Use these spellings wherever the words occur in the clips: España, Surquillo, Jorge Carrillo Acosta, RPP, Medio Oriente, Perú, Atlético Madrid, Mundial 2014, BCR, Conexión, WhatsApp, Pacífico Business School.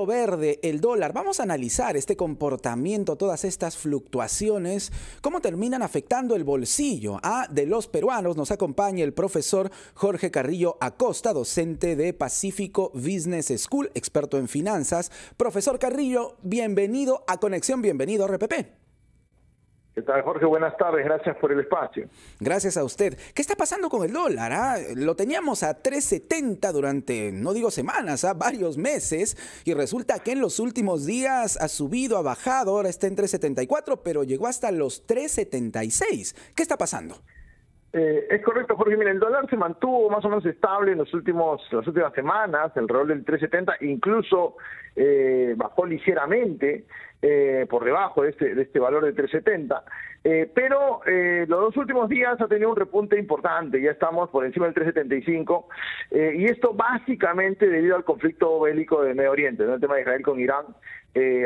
Mercadito verde, el dólar. Vamos a analizar este comportamiento, todas estas fluctuaciones, cómo terminan afectando el bolsillo de los peruanos. Nos acompaña el profesor Jorge Carrillo Acosta, docente de Pacífico Business School, experto en finanzas. Profesor Carrillo, bienvenido a Conexión, bienvenido a RPP. ¿Qué tal, Jorge? Buenas tardes, gracias por el espacio. Gracias a usted. ¿Qué está pasando con el dólar? Lo teníamos a 3.70 durante, no digo semanas, varios meses, y resulta que en los últimos días ha subido, ha bajado, ahora está en 3.74, pero llegó hasta los 3.76. ¿Qué está pasando? Es correcto, Jorge. Mira, el dólar se mantuvo más o menos estable en las últimas semanas, alrededor del 3.70, incluso bajó ligeramente por debajo de este valor de 3.70, pero los dos últimos días ha tenido un repunte importante, ya estamos por encima del 3.75, y esto básicamente debido al conflicto bélico del Medio Oriente, ¿no? El tema de Israel con Irán,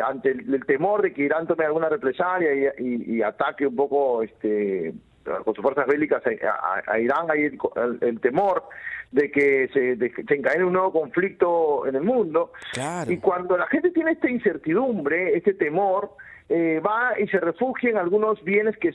ante el temor de que Irán tome alguna represalia y ataque un poco con sus fuerzas bélicas a Irán, hay el temor de que se encadene un nuevo conflicto en el mundo. Claro. Y cuando la gente tiene esta incertidumbre, este temor, va y se refugia en algunos bienes que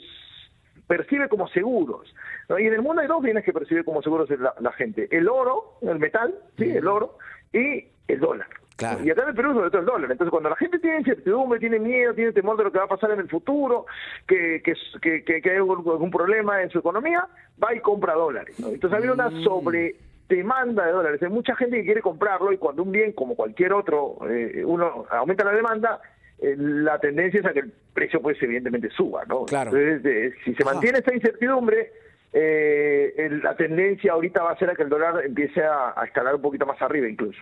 percibe como seguros, ¿no? Y en el mundo hay dos bienes que percibe como seguros la gente: el oro, el metal, sí, el oro, y el dólar. Claro. Y acá en el Perú sobre todo el dólar. Entonces, cuando la gente tiene incertidumbre, tiene miedo, tiene temor de lo que va a pasar en el futuro, que hay algún problema en su economía, va y compra dólares, ¿no? Entonces, ha habido una sobredemanda de dólares. Hay mucha gente que quiere comprarlo, y cuando un bien, como cualquier otro, uno aumenta la demanda, la tendencia es a que el precio, pues, evidentemente suba, ¿no? Claro. Entonces, si se mantiene esta incertidumbre, la tendencia ahorita va a ser a que el dólar empiece a escalar un poquito más arriba incluso.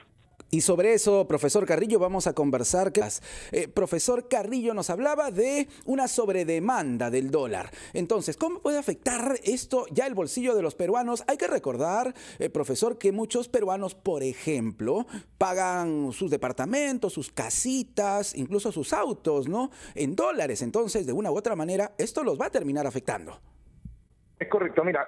Y sobre eso, profesor Carrillo, vamos a conversar. Profesor Carrillo nos hablaba de una sobredemanda del dólar. Entonces, ¿cómo puede afectar esto ya el bolsillo de los peruanos? Hay que recordar, profesor, que muchos peruanos, por ejemplo, pagan sus departamentos, sus casitas, incluso sus autos, ¿no?, en dólares. Entonces, de una u otra manera, esto los va a terminar afectando. Es correcto. Mira,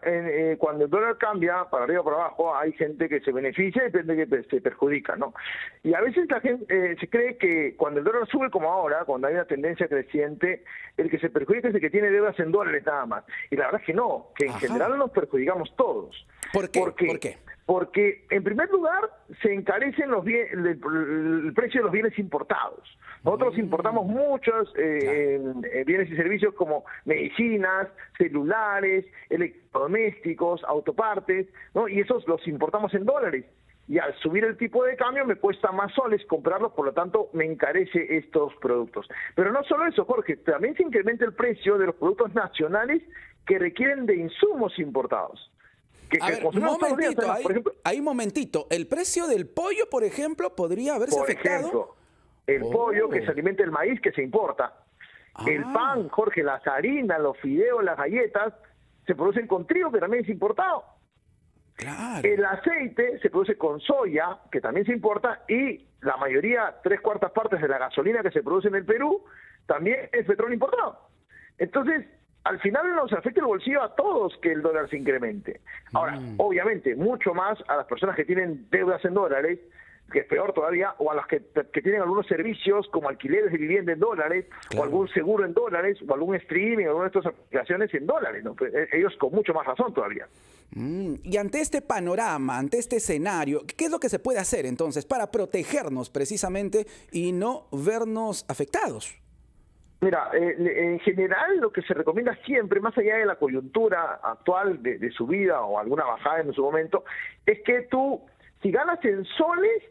cuando el dólar cambia para arriba o para abajo, hay gente que se beneficia y gente que se perjudica, ¿no? Y a veces la gente se cree que cuando el dólar sube como ahora, cuando hay una tendencia creciente, el que se perjudica es el que tiene deudas en dólares nada más. Y la verdad es que no, que en general nos perjudicamos todos. ¿Por qué? ¿Por qué? Porque, en primer lugar, se encarecen los bienes, el precio de los bienes importados. Nosotros importamos muchos bienes y servicios como medicinas, celulares, electrodomésticos, autopartes, ¿no? Y esos los importamos en dólares. Y al subir el tipo de cambio me cuesta más soles comprarlos, por lo tanto me encarece estos productos. Pero no solo eso, Jorge, también se incrementa el precio de los productos nacionales que requieren de insumos importados. Por ejemplo, el precio del pollo, por ejemplo, podría haberse afectado. Ejemplo, el pollo, que se alimenta el maíz que se importa. El pan, Jorge, las harinas, los fideos, las galletas, se producen con trigo, que también es importado. Claro. El aceite se produce con soya, que también se importa, y la mayoría, 3/4 partes de la gasolina que se produce en el Perú, también es petróleo importado. Entonces, al final nos afecta el bolsillo a todos que el dólar se incremente. Ahora, obviamente, mucho más a las personas que tienen deudas en dólares, que es peor todavía, o a las que tienen algunos servicios como alquileres de vivienda en dólares, claro, o algún seguro en dólares, o algún streaming, o alguna de estas aplicaciones en dólares, ¿no? Ellos con mucho más razón todavía. Y ante este panorama, ante este escenario, ¿qué es lo que se puede hacer entonces para protegernos precisamente y no vernos afectados? Mira, en general lo que se recomienda siempre, más allá de la coyuntura actual de subida o alguna bajada en su momento, es que tú, si ganas en soles,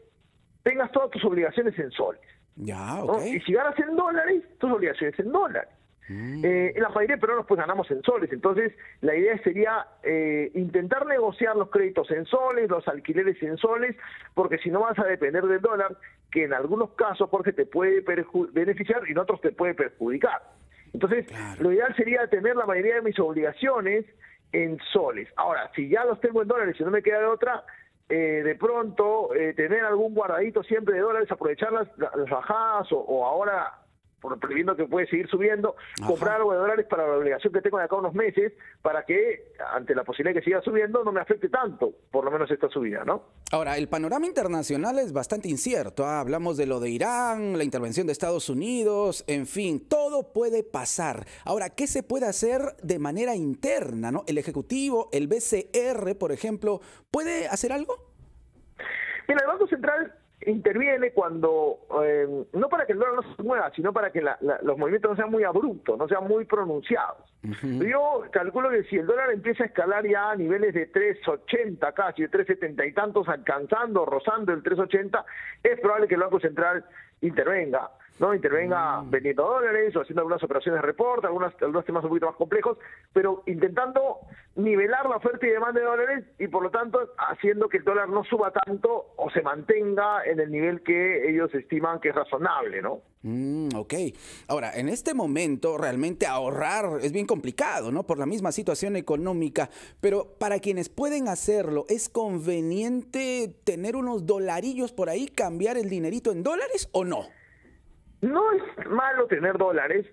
tengas todas tus obligaciones en soles. Ya, okay. ¿No? Y si ganas en dólares, tus obligaciones en dólares. En la mayoría de peruanos, pues, ganamos en soles. Entonces la idea sería intentar negociar los créditos en soles, los alquileres en soles, porque si no vas a depender del dólar, que en algunos casos, porque te puede beneficiar y en otros te puede perjudicar. Entonces, claro, lo ideal sería tener la mayoría de mis obligaciones en soles. Ahora, si ya los tengo en dólares y no me queda de otra, de pronto tener algún guardadito siempre de dólares, aprovechar las bajadas o ahora previendo que puede seguir subiendo, comprar algo de dólares para la obligación que tengo de acá unos meses, para que ante la posibilidad de que siga subiendo no me afecte tanto, por lo menos esta subida, ¿no? Ahora, el panorama internacional es bastante incierto. Hablamos de lo de Irán, la intervención de Estados Unidos, en fin, todo puede pasar. Ahora, ¿qué se puede hacer de manera interna, ¿no? El Ejecutivo, el BCR, por ejemplo, ¿puede hacer algo? Mira, el Banco Central interviene cuando, no para que el dólar no se mueva, sino para que los movimientos no sean muy abruptos, no sean muy pronunciados. Yo calculo que si el dólar empieza a escalar ya a niveles de 3.80 casi, de 3.70 y tantos, alcanzando, rozando el 3.80, es probable que el Banco Central intervenga, ¿no? Intervenga vendiendo dólares o haciendo algunas operaciones de reporte, algunos temas un poquito más complejos, pero intentando nivelar la oferta y demanda de dólares y por lo tanto haciendo que el dólar no suba tanto o se mantenga en el nivel que ellos estiman que es razonable, ¿no? Ok. Ahora, en este momento realmente ahorrar es bien complicado, ¿no? Por la misma situación económica, pero para quienes pueden hacerlo, ¿es conveniente tener unos dolarillos por ahí, cambiar el dinerito en dólares o no? No es malo tener dólares,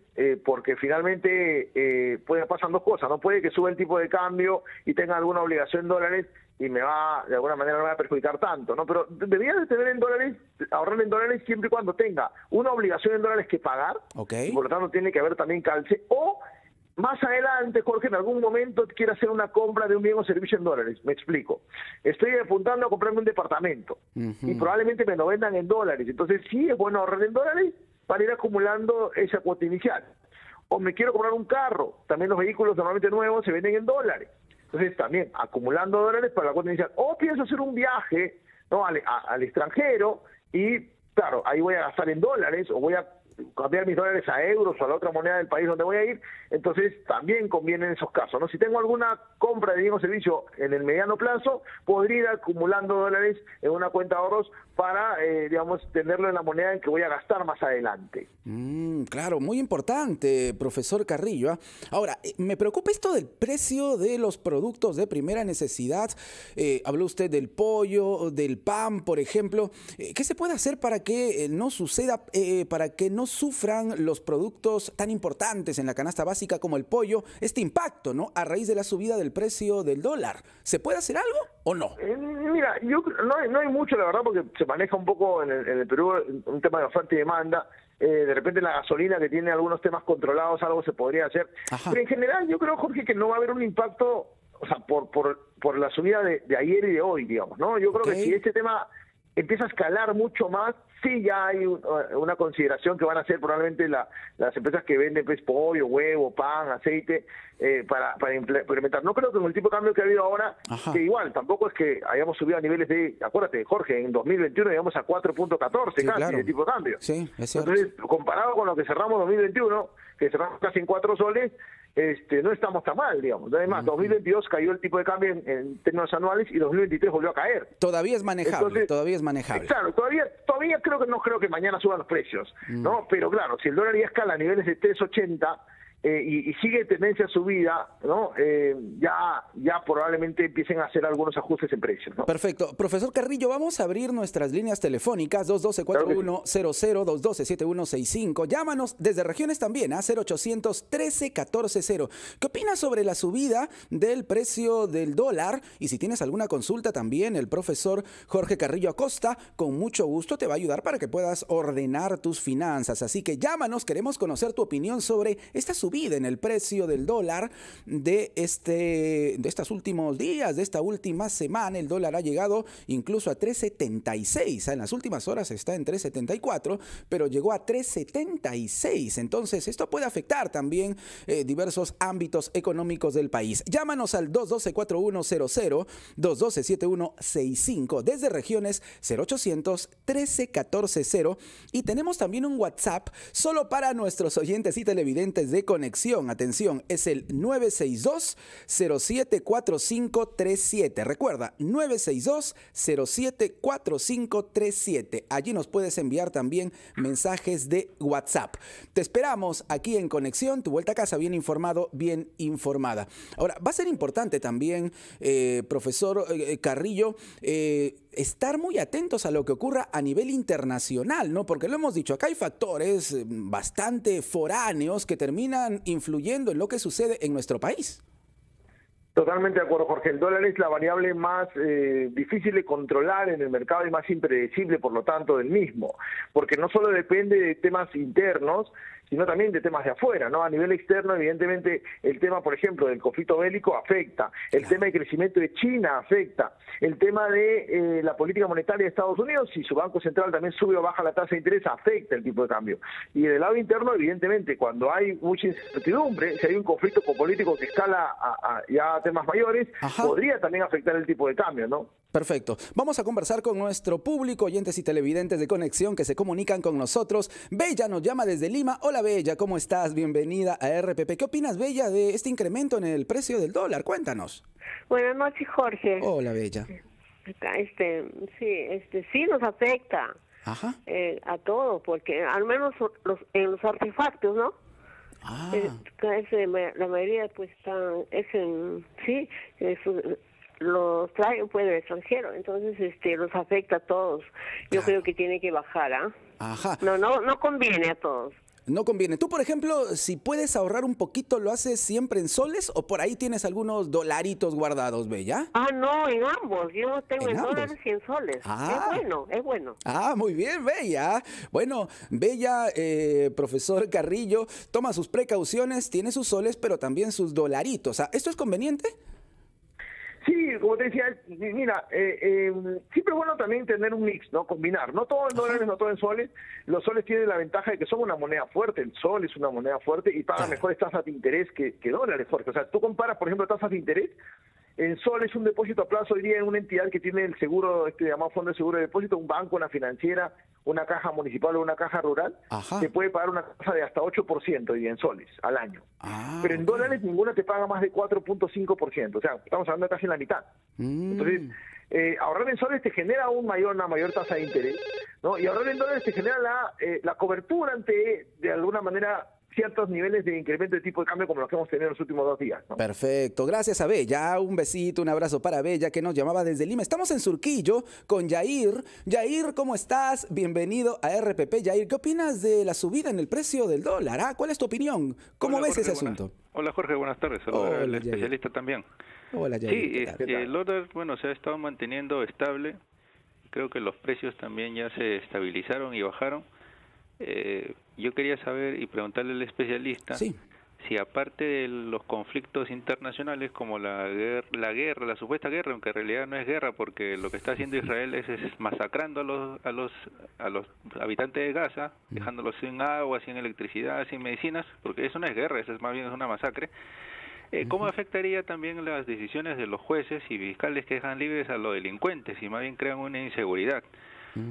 porque finalmente pasan dos cosas, ¿no? Puede que suba el tipo de cambio y tenga alguna obligación en dólares y de alguna manera no me va a perjudicar tanto, ¿no? Pero deberías de tener en dólares, ahorrar en dólares siempre y cuando tenga una obligación en dólares que pagar, y por lo tanto tiene que haber también calce, o más adelante, Jorge, en algún momento quiero hacer una compra de un bien o servicio en dólares. Me explico. Estoy apuntando a comprarme un departamento y probablemente me lo vendan en dólares. Entonces sí es bueno ahorrar en dólares para ir acumulando esa cuota inicial. O me quiero comprar un carro. También los vehículos normalmente nuevos se venden en dólares. Entonces también acumulando dólares para la cuota inicial. O pienso hacer un viaje, ¿no? al extranjero y, claro, ahí voy a gastar en dólares o voy a cambiar mis dólares a euros o a la otra moneda del país donde voy a ir. Entonces también conviene en esos casos, ¿no? Si tengo alguna compra de bien o servicio en el mediano plazo, podría ir acumulando dólares en una cuenta de ahorros para, digamos, tenerlo en la moneda en que voy a gastar más adelante. Claro, muy importante, profesor Carrillo, ¿eh? Ahora, me preocupa esto del precio de los productos de primera necesidad. Habló usted del pollo, del pan, por ejemplo. ¿Qué se puede hacer para que no suceda, para que no sufran los productos tan importantes en la canasta básica como el pollo este impacto, ¿no? A raíz de la subida del precio del dólar. ¿Se puede hacer algo o no? Mira, yo no hay mucho, la verdad, porque se maneja un poco en el Perú un tema de oferta y demanda. De repente la gasolina, que tiene algunos temas controlados, algo se podría hacer. Pero en general yo creo, Jorge, que no va a haber un impacto, o sea, por la subida de ayer y de hoy, digamos, ¿no? Yo creo que si este tema empieza a escalar mucho más, sí ya hay una consideración que van a hacer probablemente las empresas que venden pollo, huevo, pan, aceite, para implementar. No creo que con el tipo de cambio que ha habido ahora, que igual, tampoco es que hayamos subido a niveles de, acuérdate, Jorge, en 2021 llegamos a 4.14 casi, de tipo de cambio. Sí, es cierto. Entonces, comparado con lo que cerramos 2021, que cerramos casi en 4 soles, no estamos tan mal, digamos. Además, 2022 cayó el tipo de cambio en términos anuales y 2023 volvió a caer. Todavía es manejable. Entonces, todavía es manejable. Claro, todavía no creo que mañana suban los precios, ¿no? Pero claro, si el dólar ya escala a niveles de 3.80 y sigue tendencia a subida, ¿no? Ya probablemente empiecen a hacer algunos ajustes en precios, ¿no? Perfecto. Profesor Carrillo, vamos a abrir nuestras líneas telefónicas 212-4100, 212-7165. Llámanos desde regiones también a 0800-13-140. ¿Qué opinas sobre la subida del precio del dólar? Y si tienes alguna consulta también, el profesor Jorge Carrillo Acosta con mucho gusto te va a ayudar para que puedas ordenar tus finanzas. Así que llámanos, queremos conocer tu opinión sobre esta subida en el precio del dólar de estos últimos días, de esta última semana. El dólar ha llegado incluso a 3.76, en las últimas horas está en 3.74, pero llegó a 3.76, entonces esto puede afectar también diversos ámbitos económicos del país. Llámanos al 212-4100, 212-7165, desde regiones 0800-13-140, y tenemos también un WhatsApp solo para nuestros oyentes y televidentes de Conexión. Atención, es el 962-074537. Recuerda, 962-074537. Allí nos puedes enviar también mensajes de WhatsApp. Te esperamos aquí en Conexión, tu vuelta a casa bien informado, bien informada. Ahora, va a ser importante también, profesor Carrillo, estar muy atentos a lo que ocurra a nivel internacional, ¿no? Porque lo hemos dicho, acá hay factores bastante foráneos que terminan influyendo en lo que sucede en nuestro país. Totalmente de acuerdo, Jorge. El dólar es la variable más difícil de controlar en el mercado y más impredecible, por lo tanto, del mismo. Porque no solo depende de temas internos, sino también de temas de afuera, ¿no? A nivel externo, evidentemente, el tema, por ejemplo, del conflicto bélico afecta. El tema de crecimiento de China afecta. El tema de la política monetaria de Estados Unidos, si su Banco Central también sube o baja la tasa de interés, afecta el tipo de cambio. Y del lado interno, evidentemente, cuando hay mucha incertidumbre, si hay un conflicto político que escala ya a temas mayores, podría también afectar el tipo de cambio, ¿no? Perfecto. Vamos a conversar con nuestro público, oyentes y televidentes de Conexión que se comunican con nosotros. Bella nos llama desde Lima. Hola Bella, ¿cómo estás? Bienvenida a RPP. ¿Qué opinas, Bella, de este incremento en el precio del dólar? Cuéntanos. Buenas noches, Jorge. Hola, Bella. Sí nos afecta a todos, porque al menos en los artefactos, ¿no? La mayoría pues los traen pues del extranjero, entonces los afecta a todos. Yo creo que tiene que bajar, No conviene a todos. No conviene. Tú, por ejemplo, si puedes ahorrar un poquito, ¿lo haces siempre en soles o por ahí tienes algunos dolaritos guardados, Bella? Ah, no, en ambos. Yo tengo en dólares y en soles. Es bueno, es bueno. Ah, muy bien, Bella. Bueno, Bella, profesor Carrillo, toma sus precauciones, tiene sus soles, pero también sus dolaritos. ¿Esto es conveniente? Sí, como te decía, mira, siempre es bueno también tener un mix, ¿no? Combinar, no todo en dólares, no todo en soles. Los soles tienen la ventaja de que son una moneda fuerte, el sol es una moneda fuerte y paga mejores tasas de interés que dólares, Jorge. O sea, tú comparas, por ejemplo, tasas de interés, en sol es un depósito a plazo, diría, en una entidad que tiene el seguro, llamado fondo de seguro de depósito, un banco, una financiera, una caja municipal o una caja rural, te puede pagar una tasa de hasta 8%, y en soles, al año. Pero en dólares ninguna te paga más de 4.5%, o sea, estamos hablando de casi la mitad. Entonces, ahorrar en soles te genera una mayor tasa de interés, ¿no? Y ahorrar en dólares te genera la cobertura ante, de alguna manera, ciertos niveles de incremento de tipo de cambio como los que hemos tenido en los últimos 2 días, ¿no? Perfecto. Gracias a Bella. Un besito, un abrazo para Bella que nos llamaba desde Lima. Estamos en Surquillo con Yair. Yair, ¿cómo estás? Bienvenido a RPP. Yair, ¿qué opinas de la subida en el precio del dólar? ¿Cuál es tu opinión? ¿Cómo ves ese asunto? Hola, Jorge. Buenas tardes. Hola, el especialista también. Hola, Yair. Sí, el dólar, bueno, se ha estado manteniendo estable. Creo que los precios también ya se estabilizaron y bajaron. Yo quería saber y preguntarle al especialista si aparte de los conflictos internacionales como la supuesta guerra, aunque en realidad no es guerra porque lo que está haciendo Israel es masacrando a los habitantes de Gaza, dejándolos sin agua, sin electricidad, sin medicinas, porque eso no es guerra, eso es más bien una masacre. ¿Cómo afectaría también las decisiones de los jueces y fiscales que dejan libres a los delincuentes y más bien crean una inseguridad?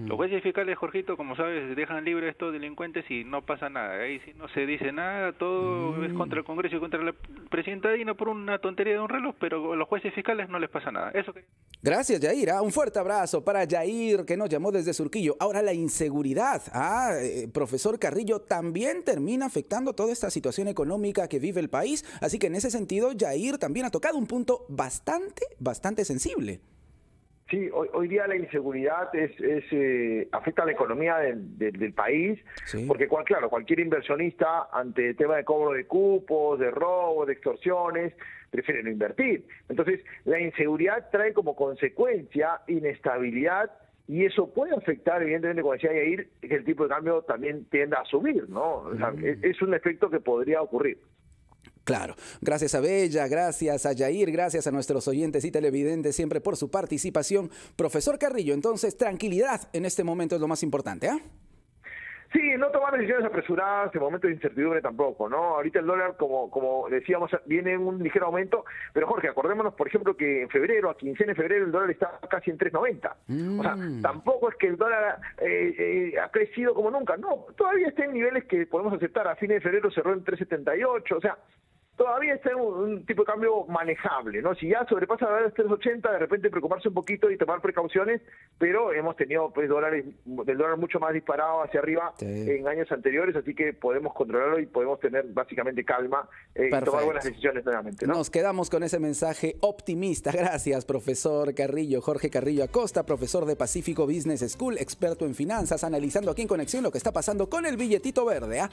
Los jueces fiscales, Jorgito, como sabes, dejan libre a estos delincuentes y no pasa nada. Ahí sí no se dice nada, todo es contra el Congreso y contra la presidenta Dina por una tontería de un reloj, pero a los jueces fiscales no les pasa nada. Eso que... Gracias, Yair. Un fuerte abrazo para Yair, que nos llamó desde Surquillo. Ahora, la inseguridad. Profesor Carrillo, también termina afectando toda esta situación económica que vive el país. Así que en ese sentido, Yair también ha tocado un punto bastante sensible. Sí, hoy día la inseguridad afecta a la economía del país, porque cualquier inversionista ante el tema de cobro de cupos, de robos, de extorsiones, prefiere no invertir. Entonces, la inseguridad trae como consecuencia inestabilidad y eso puede afectar, evidentemente, como decía Yair, que el tipo de cambio también tienda a subir, ¿no? O sea, es un efecto que podría ocurrir. Claro, gracias a Bella, gracias a Yair, gracias a nuestros oyentes y televidentes siempre por su participación. Profesor Carrillo, entonces tranquilidad en este momento es lo más importante, Sí, no tomar decisiones apresuradas en momentos de incertidumbre tampoco, ¿no? Ahorita el dólar, como decíamos, viene en un ligero aumento, pero Jorge, acordémonos, por ejemplo, que en febrero, a quincena de febrero, el dólar está casi en 3.90. O sea, tampoco es que el dólar ha crecido como nunca, no, todavía está en niveles que podemos aceptar. A fines de febrero cerró en 3.78, o sea, todavía está en un tipo de cambio manejable, ¿no? Si ya sobrepasa la de 3.80, de repente preocuparse un poquito y tomar precauciones, pero hemos tenido pues dólares, del dólar mucho más disparado hacia arriba en años anteriores, así que podemos controlarlo y podemos tener básicamente calma y tomar buenas decisiones nuevamente, ¿no? Nos quedamos con ese mensaje optimista. Gracias, profesor Carrillo, Jorge Carrillo Acosta, profesor de Pacífico Business School, experto en finanzas, analizando aquí en Conexión lo que está pasando con el billetito verde, ¿eh?